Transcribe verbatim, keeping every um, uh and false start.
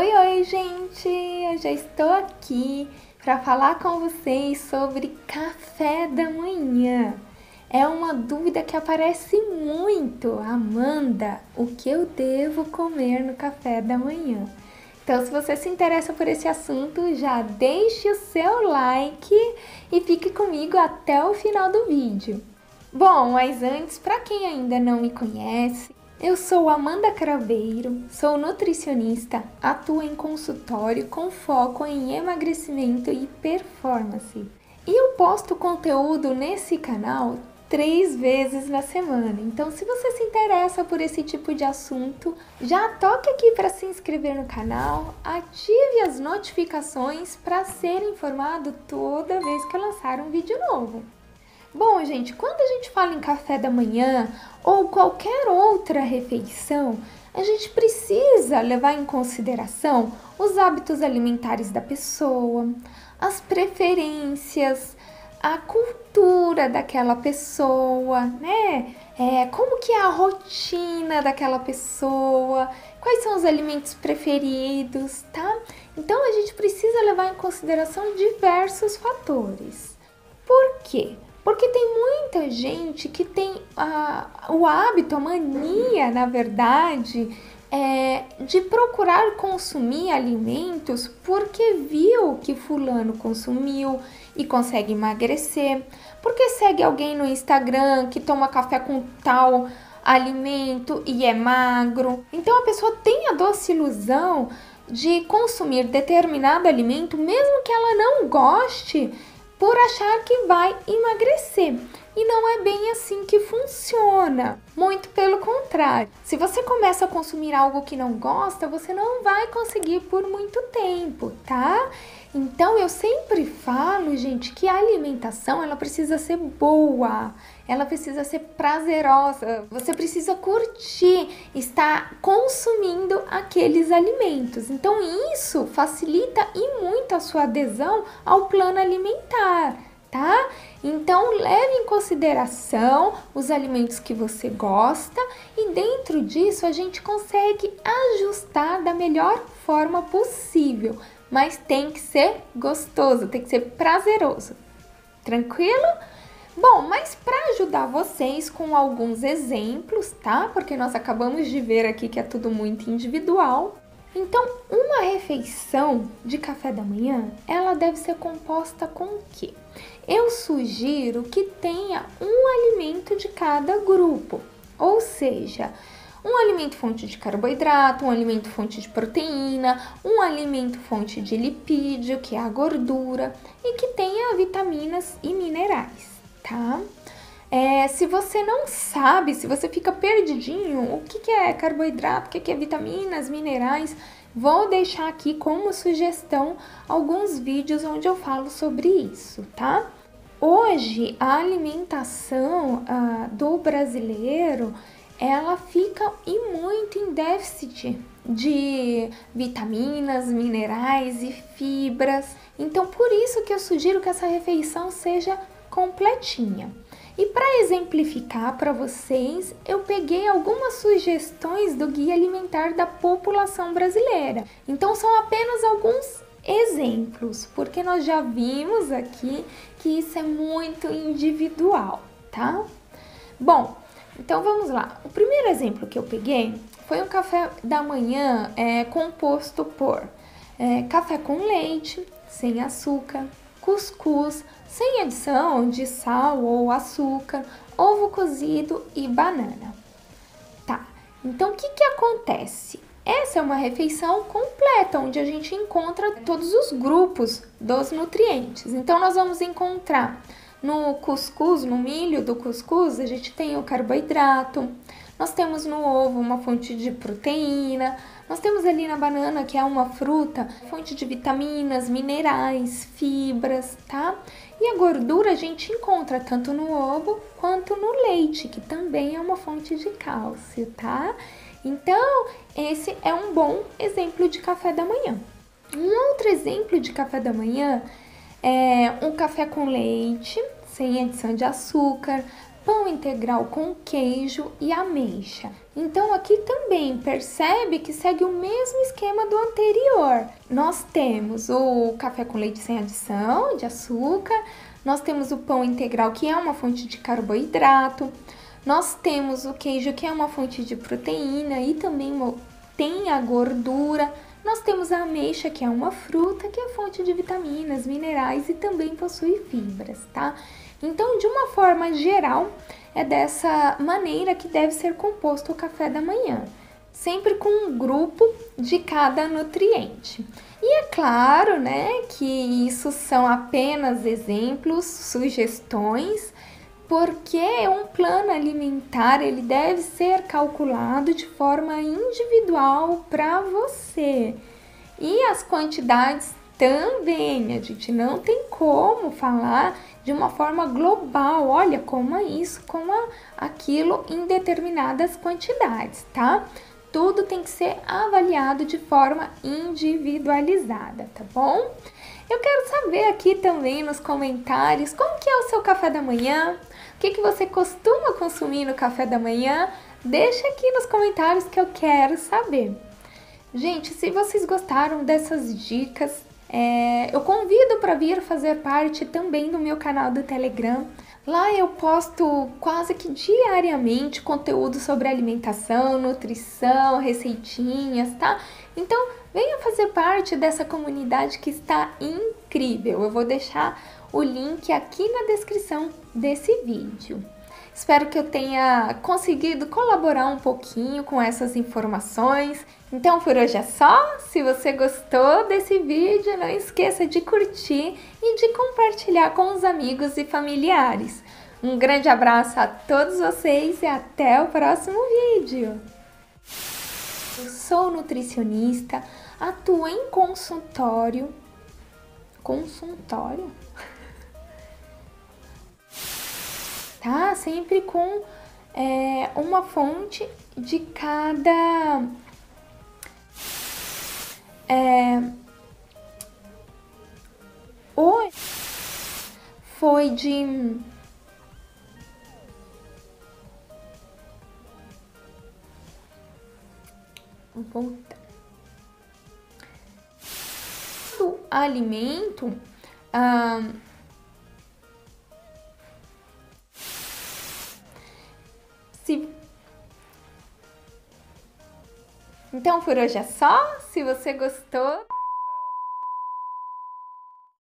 Oi, oi, gente! Eu já estou aqui para falar com vocês sobre café da manhã. É uma dúvida que aparece muito. Amanda, o que eu devo comer no café da manhã? Então, se você se interessa por esse assunto, já deixe o seu like e fique comigo até o final do vídeo. Bom, mas antes, para quem ainda não me conhece, eu sou Amanda Craveiro, sou nutricionista, atuo em consultório com foco em emagrecimento e performance. E eu posto conteúdo nesse canal três vezes na semana. Então, se você se interessa por esse tipo de assunto, já toque aqui para se inscrever no canal, ative as notificações para ser informado toda vez que eu lançar um vídeo novo. Bom, gente, quando a gente fala em café da manhã ou qualquer outra refeição, a gente precisa levar em consideração os hábitos alimentares da pessoa, as preferências, a cultura daquela pessoa, né? É, como que é a rotina daquela pessoa, quais são os alimentos preferidos, tá? Então, a gente precisa levar em consideração diversos fatores. Por quê? Porque tem muita gente que tem a, o hábito, a mania, na verdade, é, de procurar consumir alimentos porque viu que fulano consumiu e consegue emagrecer, porque segue alguém no Instagram que toma café com tal alimento e é magro. Então a pessoa tem a doce ilusão de consumir determinado alimento, mesmo que ela não goste, por achar que vai emagrecer. E não é bem assim que funciona, muito pelo contrário. Se você começa a consumir algo que não gosta, você não vai conseguir por muito tempo, tá? Então eu sempre falo, gente, que a alimentação ela precisa ser boa, ela precisa ser prazerosa, você precisa curtir estar consumindo aqueles alimentos. Então isso facilita e muito a sua adesão ao plano alimentar, tá? Então leve em consideração os alimentos que você gosta e dentro disso a gente consegue ajustar da melhor forma possível, mas tem que ser gostoso, tem que ser prazeroso, tranquilo? Bom, mas para ajudar vocês com alguns exemplos, tá? Porque nós acabamos de ver aqui que é tudo muito individual. Então, uma refeição de café da manhã, ela deve ser composta com o quê? Eu sugiro que tenha um alimento de cada grupo, ou seja, um alimento fonte de carboidrato, um alimento fonte de proteína, um alimento fonte de lipídio, que é a gordura, e que tenha vitaminas e minerais, tá? É, se você não sabe, se você fica perdidinho, o que, que é carboidrato, o que, que é vitaminas, minerais, vou deixar aqui como sugestão alguns vídeos onde eu falo sobre isso, tá? Hoje, a alimentação ah, do brasileiro, ela fica e muito em déficit de vitaminas, minerais e fibras. Então, por isso que eu sugiro que essa refeição seja completinha. E para exemplificar para vocês, eu peguei algumas sugestões do Guia Alimentar da População Brasileira. Então, são apenas alguns exemplos, porque nós já vimos aqui que isso é muito individual, tá? Bom, então vamos lá. O primeiro exemplo que eu peguei foi um café da manhã é, composto por é, café com leite, sem açúcar, cuscuz, sem adição de sal ou açúcar, ovo cozido e banana. Tá, então o que que acontece? Essa é uma refeição completa, onde a gente encontra todos os grupos dos nutrientes. Então nós vamos encontrar no cuscuz, no milho do cuscuz, a gente tem o carboidrato, nós temos no ovo uma fonte de proteína, nós temos ali na banana, que é uma fruta, fonte de vitaminas, minerais, fibras, tá? E a gordura a gente encontra tanto no ovo quanto no leite, que também é uma fonte de cálcio, tá? Então, esse é um bom exemplo de café da manhã. Um outro exemplo de café da manhã é um café com leite, sem adição de açúcar, pão integral com queijo e ameixa. Então aqui também percebe que segue o mesmo esquema do anterior. Nós temos o café com leite sem adição de açúcar, nós temos o pão integral, que é uma fonte de carboidrato, nós temos o queijo, que é uma fonte de proteína e também tem a gordura. Nós temos a ameixa, que é uma fruta, que é fonte de vitaminas, minerais e também possui fibras, tá? Então, de uma forma geral, é dessa maneira que deve ser composto o café da manhã, sempre com um grupo de cada nutriente. E é claro, né, que isso são apenas exemplos, sugestões, porque um plano alimentar ele deve ser calculado de forma individual para você. E as quantidades também, a gente não tem como falar de uma forma global, olha, coma isso, coma aquilo em determinadas quantidades, tá? Tudo tem que ser avaliado de forma individualizada, tá bom? Eu quero saber aqui também nos comentários como que é o seu café da manhã, o que que você costuma consumir no café da manhã, deixa aqui nos comentários que eu quero saber. Gente, se vocês gostaram dessas dicas, é, eu convido para vir fazer parte também do meu canal do Telegram. Lá eu posto quase que diariamente conteúdo sobre alimentação, nutrição, receitinhas, tá? Então, venha fazer parte dessa comunidade que está incrível. Eu vou deixar o link aqui na descrição desse vídeo. Espero que eu tenha conseguido colaborar um pouquinho com essas informações. Então, por hoje é só. Se você gostou desse vídeo, não esqueça de curtir e de compartilhar com os amigos e familiares. Um grande abraço a todos vocês e até o próximo vídeo! Eu sou nutricionista, atuo em consultório... Consultório? Tá? Sempre com é, uma fonte de cada... É, hoje foi de volta do alimento ah, se Então, por hoje é só. Se você gostou...